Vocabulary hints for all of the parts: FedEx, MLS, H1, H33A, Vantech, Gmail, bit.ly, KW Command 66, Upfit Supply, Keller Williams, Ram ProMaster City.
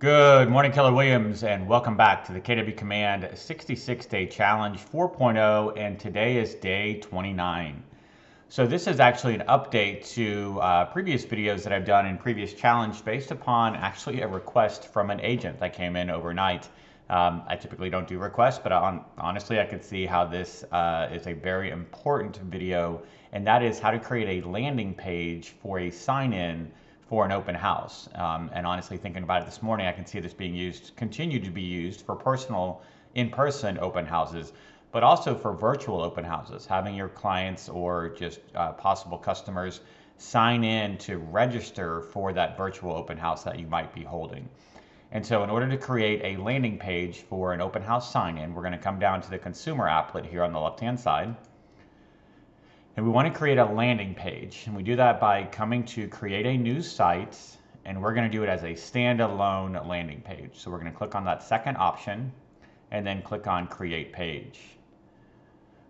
Good morning, Keller Williams, and welcome back to the KW Command 66 Day Challenge 4.0, and today is day 29. So this is actually an update to previous videos that I've done in previous challenge based upon actually a request from an agent that came in overnight. I typically don't do requests, but honestly, I could see how this is a very important video, and that is how to create a landing page for a sign-in for an open house. And honestly, thinking about it this morning, I can see this being used, continue to be used for personal in-person open houses, but also for virtual open houses, having your clients or just possible customers sign in to register for that virtual open house that you might be holding. And so in order to create a landing page for an open house sign-in, we're gonna come down to the consumer applet here on the left-hand side. And we want to create a landing page, and we do that by coming to create a new site, and we're going to do it as a standalone landing page. So we're going to click on that second option and then click on create page.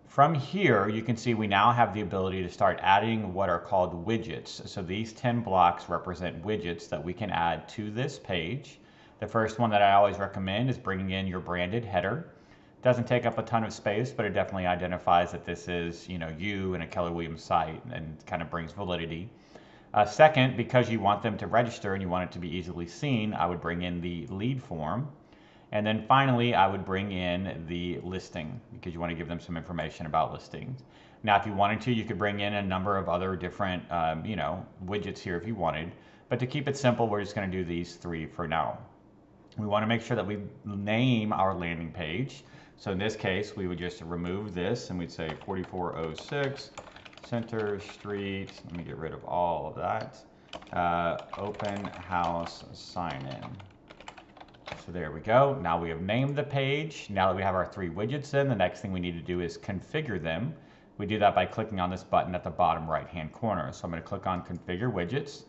From here, you can see we now have the ability to start adding what are called widgets. So these 10 blocks represent widgets that we can add to this page. The first one that I always recommend is bringing in your branded header. Doesn't take up a ton of space, but it definitely identifies that this is, you and a Keller Williams site, and kind of brings validity. Second, because you want them to register and you want it to be easily seen, I would bring in the lead form. And then finally, I would bring in the listing, because you want to give them some information about listings. Now, if you wanted to, you could bring in a number of other different, widgets here if you wanted. But to keep it simple, we're just going to do these three for now. We want to make sure that we name our landing page. So in this case, we would just remove this and we'd say 4406 Center Street. Let me get rid of all of that. Open house sign in. So there we go. Now we have named the page. Now that we have our three widgets in, the next thing we need to do is configure them. We do that by clicking on this button at the bottom right-hand corner. So I'm going to click on configure widgets.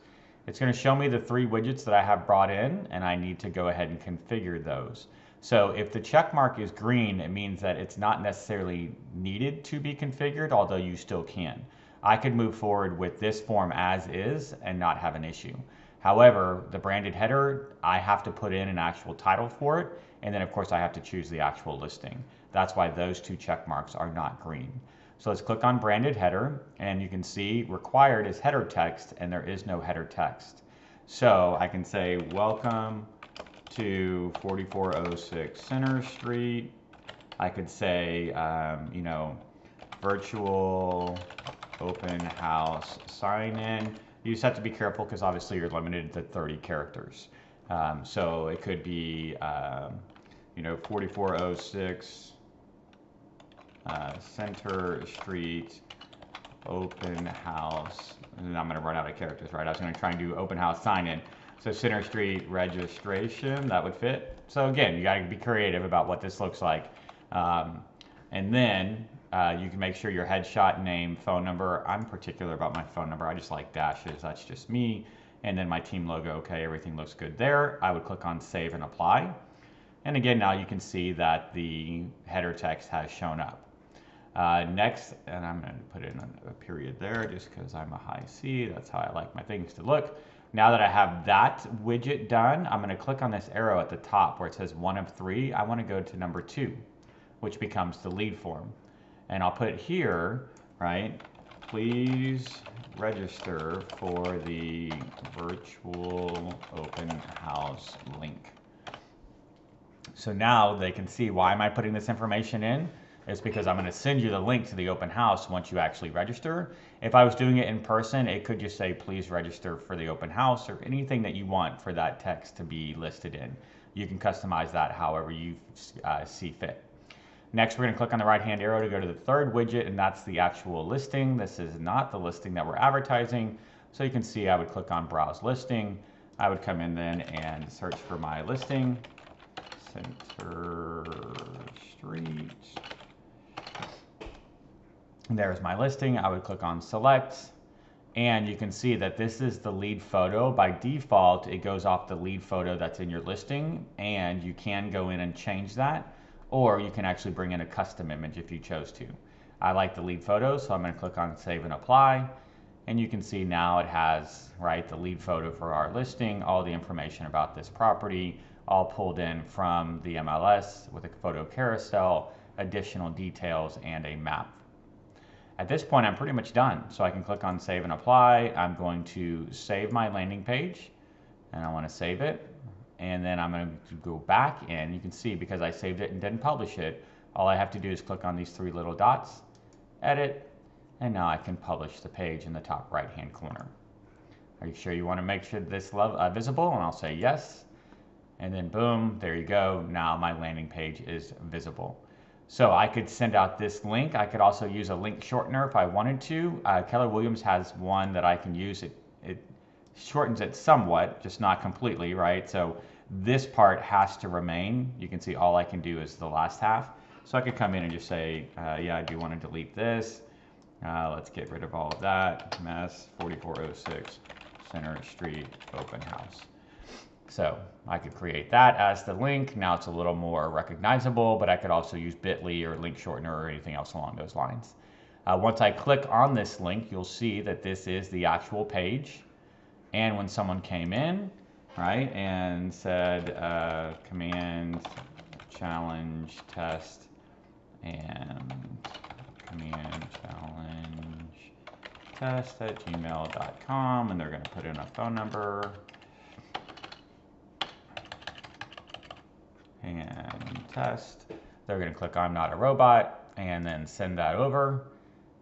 It's going to show me the three widgets that I have brought in, and I need to go ahead and configure those. So if the check mark is green, it means that it's not necessarily needed to be configured, although you still can. I could move forward with this form as is and not have an issue. However, the branded header, I have to put in an actual title for it, and then of course I have to choose the actual listing. That's why those two check marks are not green. So let's click on branded header, and you can see required is header text, and there is no header text. So I can say welcome to 4406 Center Street. I could say, virtual open house sign in. You just have to be careful because obviously you're limited to 30 characters. So it could be, 4406. Center Street open house, and I'm going to run out of characters, right? I was going to try and do open house sign in. So Center Street registration, that would fit. So again, you got to be creative about what this looks like. And then you can make sure your headshot, name, phone number. I'm particular about my phone number. I just like dashes. That's just me. And then my team logo. Okay, everything looks good there. I would click on save and apply. And again, now you can see that the header text has shown up. Next, and I'm going to put in a period there just because I'm a high C. That's how I like my things to look. Now that I have that widget done, I'm going to click on this arrow at the top where it says 1 of 3. I want to go to number 2, which becomes the lead form. And I'll put it here, right? Please register for the virtual open house link. So now they can see, why am I putting this information in? It's because I'm going to send you the link to the open house once you actually register. If I was doing it in person, it could just say, please register for the open house, or anything that you want for that text to be listed in. You can customize that however you see fit. Next, we're going to click on the right-hand arrow to go to the third widget, and that's the actual listing. This is not the listing that we're advertising. So you can see I would click on browse listing. I would come in then and search for my listing. Center Street. There's my listing. I would click on select, and you can see that this is the lead photo. By default, it goes off the lead photo that's in your listing, and you can go in and change that, or you can actually bring in a custom image if you chose to. I like the lead photo, so I'm going to click on save and apply, And you can see now it has, right, the lead photo for our listing, all the information about this property, all pulled in from the MLS with a photo carousel, additional details, and a map. At this point, I'm pretty much done. So I can click on Save and Apply. I'm going to save my landing page, and I want to save it. And then I'm going to go back in. You can see because I saved it and didn't publish it, all I have to do is click on these three little dots, edit, and now I can publish the page in the top right-hand corner. Are you sure you want to make sure this visible? And I'll say yes. And then boom, there you go. Now my landing page is visible. So I could send out this link. I could also use a link shortener if I wanted to. Keller Williams has one that I can use. It shortens it somewhat, just not completely, right? So this part has to remain. You can see all I can do is the last half. So I could come in and just say, yeah, I do want to delete this. Let's get rid of all of that mess. 4406 Center Street Open House. So I could create that as the link. Now it's a little more recognizable, but I could also use bit.ly or link shortener or anything else along those lines. Once I click on this link, you'll see that this is the actual page. And when someone came in, right, and said command challenge test and command challenge test at gmail.com, and they're going to put in a phone number and test, they're going to click I'm not a robot and then send that over.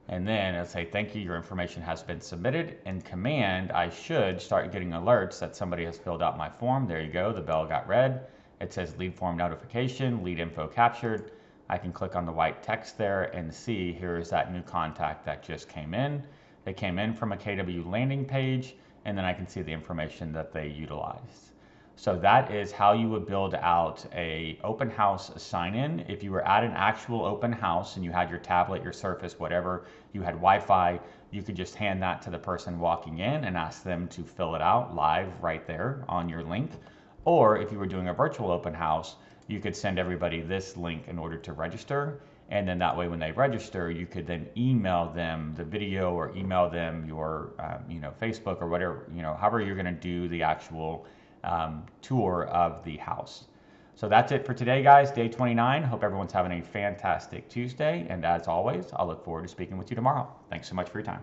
And then it'll say, thank you, your information has been submitted. In command, I should start getting alerts that somebody has filled out my form. There you go, the bell got red. It says lead form notification, lead info captured. I can click on the white text there and see here is that new contact that just came in. They came in from a KW landing page, and then I can see the information that they utilized. So that is how you would build out an open house sign-in. If you were at an actual open house and you had your tablet, your Surface, whatever, you had Wi-Fi, you could just hand that to the person walking in and ask them to fill it out live right there on your link. Or if you were doing a virtual open house, you could send everybody this link in order to register. And then that way when they register, you could then email them the video or email them your Facebook or whatever, however you're gonna do the actual tour of the house. So that's it for today, guys. Day 29. Hope everyone's having a fantastic Tuesday. And as always, I'll look forward to speaking with you tomorrow. Thanks so much for your time.